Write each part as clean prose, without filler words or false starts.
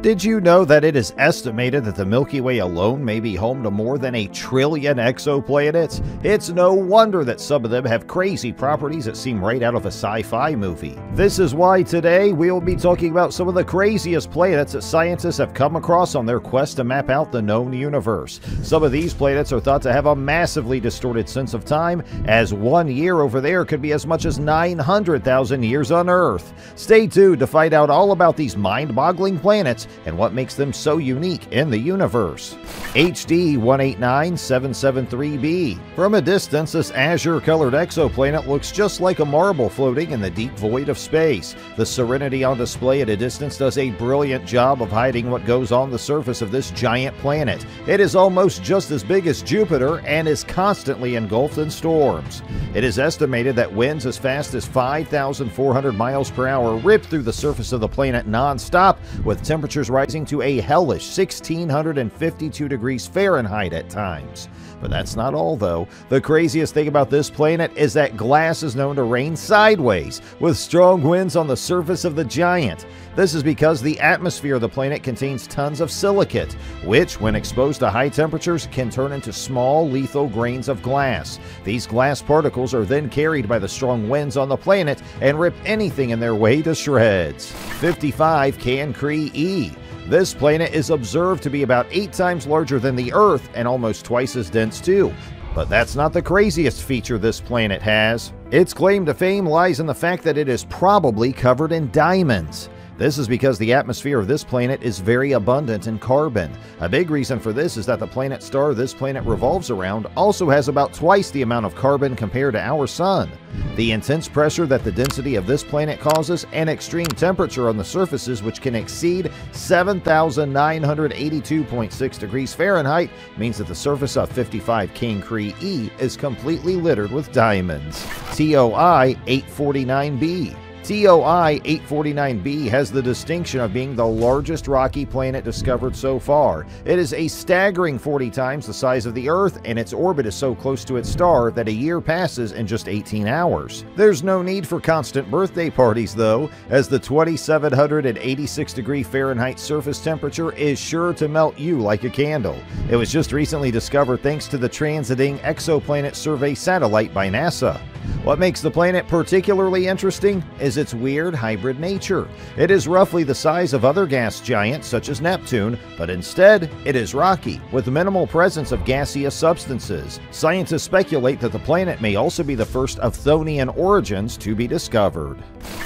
Did you know that it is estimated that the Milky Way alone may be home to more than 1 trillion exoplanets? It's no wonder that some of them have crazy properties that seem right out of a sci-fi movie. This is why today we will be talking about some of the craziest planets that scientists have come across on their quest to map out the known universe. Some of these planets are thought to have a massively distorted sense of time, as 1 year over there could be as much as 900,000 years on Earth. Stay tuned to find out all about these mind-boggling planets and what makes them so unique in the universe. HD 189773b. From a distance, this azure-colored exoplanet looks just like a marble floating in the deep void of space. The serenity on display at a distance does a brilliant job of hiding what goes on the surface of this giant planet. It is almost just as big as Jupiter and is constantly engulfed in storms. It is estimated that winds as fast as 5,400 miles per hour rip through the surface of the planet non-stop, with temperatures rising to a hellish 1,652 degrees Fahrenheit at times. But that's not all, though. The craziest thing about this planet is that glass is known to rain sideways, with strong winds on the surface of the giant. This is because the atmosphere of the planet contains tons of silicate, which, when exposed to high temperatures, can turn into small, lethal grains of glass. These glass particles are then carried by the strong winds on the planet and rip anything in their way to shreds. 55 Cancri E. This planet is observed to be about 8 times larger than the Earth and almost twice as dense too. But that's not the craziest feature this planet has. Its claim to fame lies in the fact that it is probably covered in diamonds. This is because the atmosphere of this planet is very abundant in carbon. A big reason for this is that the planet star this planet revolves around also has about twice the amount of carbon compared to our sun. The intense pressure that the density of this planet causes and extreme temperature on the surfaces, which can exceed 7,982.6 degrees Fahrenheit, means that the surface of 55 Cancri E is completely littered with diamonds. TOI-849b. TOI-849b has the distinction of being the largest rocky planet discovered so far. It is a staggering 40 times the size of the Earth, and its orbit is so close to its star that a year passes in just 18 hours. There's no need for constant birthday parties, though, as the 2,786 degree Fahrenheit surface temperature is sure to melt you like a candle. It was just recently discovered thanks to the Transiting Exoplanet Survey satellite by NASA. What makes the planet particularly interesting is its weird hybrid nature. It is roughly the size of other gas giants such as Neptune, but instead it is rocky, with minimal presence of gaseous substances. Scientists speculate that the planet may also be the first of Uthonian origins to be discovered.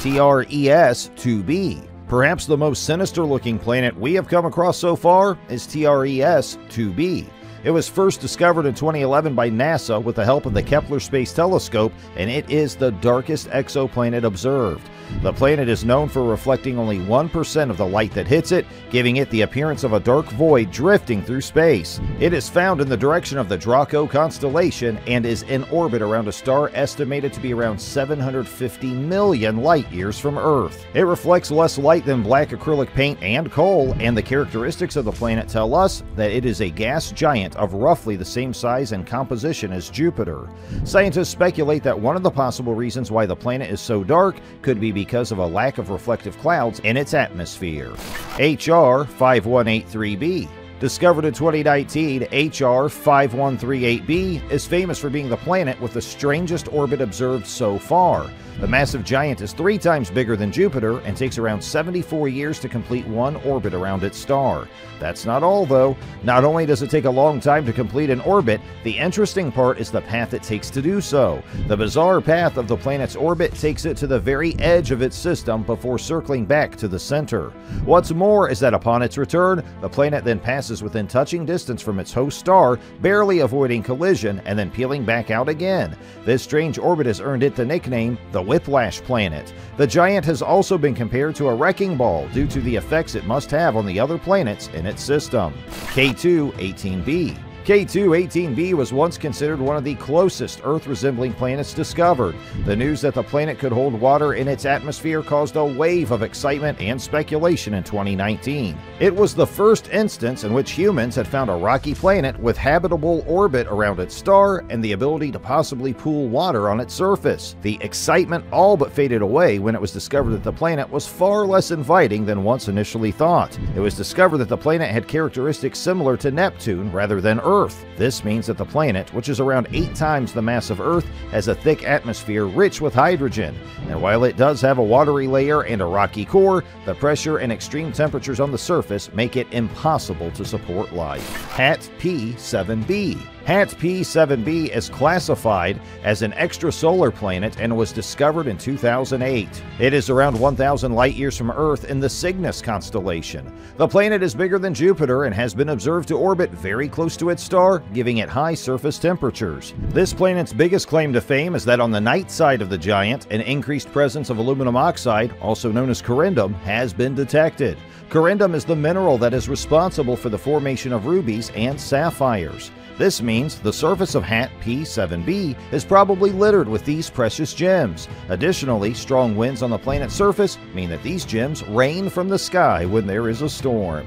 TRES-2b. Perhaps the most sinister-looking planet we have come across so far is TRES-2b. It was first discovered in 2011 by NASA with the help of the Kepler Space Telescope, and it is the darkest exoplanet observed. The planet is known for reflecting only 1% of the light that hits it, giving it the appearance of a dark void drifting through space. It is found in the direction of the Draco constellation and is in orbit around a star estimated to be around 750 million light-years from Earth. It reflects less light than black acrylic paint and coal, and the characteristics of the planet tell us that it is a gas giant of roughly the same size and composition as Jupiter. Scientists speculate that one of the possible reasons why the planet is so dark could be because of a lack of reflective clouds in its atmosphere. HR 5183b. Discovered in 2019, HR 5138b is famous for being the planet with the strangest orbit observed so far. The massive giant is 3 times bigger than Jupiter and takes around 74 years to complete one orbit around its star. That's not all, though. Not only does it take a long time to complete an orbit, the interesting part is the path it takes to do so. The bizarre path of the planet's orbit takes it to the very edge of its system before circling back to the center. What's more is that upon its return, the planet then passes within touching distance from its host star, barely avoiding collision and then peeling back out again. This strange orbit has earned it the nickname the Whiplash Planet. The giant has also been compared to a wrecking ball due to the effects it must have on the other planets in its system. K2-18b. K2-18b was once considered one of the closest Earth-resembling planets discovered. The news that the planet could hold water in its atmosphere caused a wave of excitement and speculation in 2019. It was the first instance in which humans had found a rocky planet with habitable orbit around its star and the ability to possibly pool water on its surface. The excitement all but faded away when it was discovered that the planet was far less inviting than once initially thought. It was discovered that the planet had characteristics similar to Neptune rather than Earth. This means that the planet, which is around 8 times the mass of Earth, has a thick atmosphere rich with hydrogen. And while it does have a watery layer and a rocky core, the pressure and extreme temperatures on the surface make it impossible to support life. HAT-P-7b. HAT-P-7b is classified as an extrasolar planet and was discovered in 2008. It is around 1,000 light-years from Earth in the Cygnus constellation. The planet is bigger than Jupiter and has been observed to orbit very close to its star, giving it high surface temperatures. This planet's biggest claim to fame is that on the night side of the giant, an increased presence of aluminum oxide, also known as corundum, has been detected. Corundum is the mineral that is responsible for the formation of rubies and sapphires. This means the surface of HAT-P7b is probably littered with these precious gems. Additionally, strong winds on the planet's surface mean that these gems rain from the sky when there is a storm.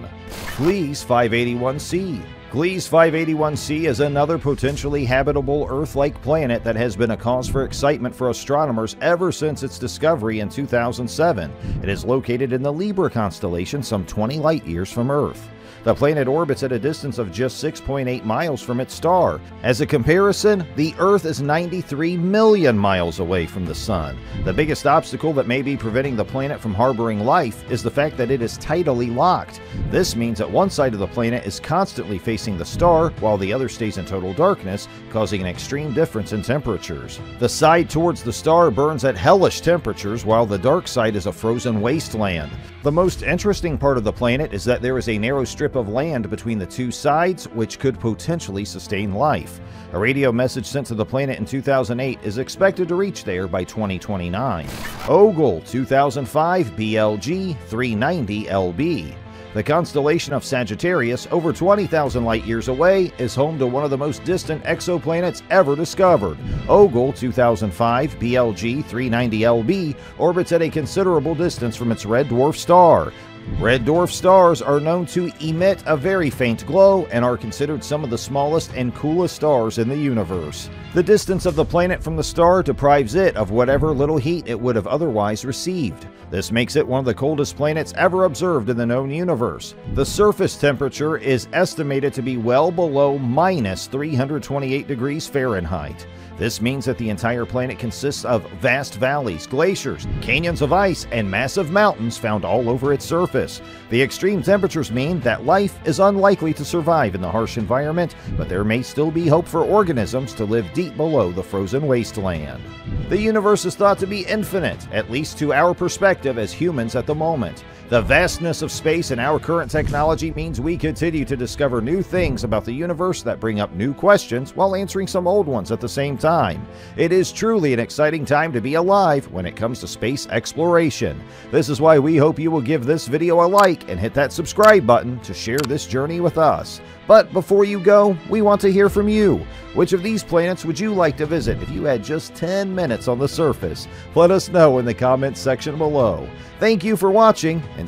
Gliese 581c. Gliese 581c is another potentially habitable Earth-like planet that has been a cause for excitement for astronomers ever since its discovery in 2007. It is located in the Libra constellation, some 20 light-years from Earth. The planet orbits at a distance of just 6.8 miles from its star. As a comparison, the Earth is 93 million miles away from the Sun. The biggest obstacle that may be preventing the planet from harboring life is the fact that it is tidally locked. This means that one side of the planet is constantly facing the star, while the other stays in total darkness, causing an extreme difference in temperatures. The side towards the star burns at hellish temperatures, while the dark side is a frozen wasteland. The most interesting part of the planet is that there is a narrow strip of land between the two sides, which could potentially sustain life. A radio message sent to the planet in 2008 is expected to reach there by 2029. OGLE 2005 BLG 390 LB. The constellation of Sagittarius, over 20,000 light-years away, is home to one of the most distant exoplanets ever discovered. OGLE 2005 BLG 390 LB orbits at a considerable distance from its red dwarf star. Red dwarf stars are known to emit a very faint glow and are considered some of the smallest and coolest stars in the universe. The distance of the planet from the star deprives it of whatever little heat it would have otherwise received. This makes it one of the coldest planets ever observed in the known universe. The surface temperature is estimated to be well below -328 degrees Fahrenheit. This means that the entire planet consists of vast valleys, glaciers, canyons of ice, and massive mountains found all over its surface. The extreme temperatures mean that life is unlikely to survive in the harsh environment, but there may still be hope for organisms to live deep below the frozen wasteland. The universe is thought to be infinite, at least to our perspective as humans at the moment. The vastness of space and our current technology means we continue to discover new things about the universe that bring up new questions while answering some old ones at the same time. It is truly an exciting time to be alive when it comes to space exploration. This is why we hope you will give this video a like and hit that subscribe button to share this journey with us. But before you go, we want to hear from you. Which of these planets would you like to visit if you had just 10 minutes on the surface? Let us know in the comments section below. Thank you for watching, and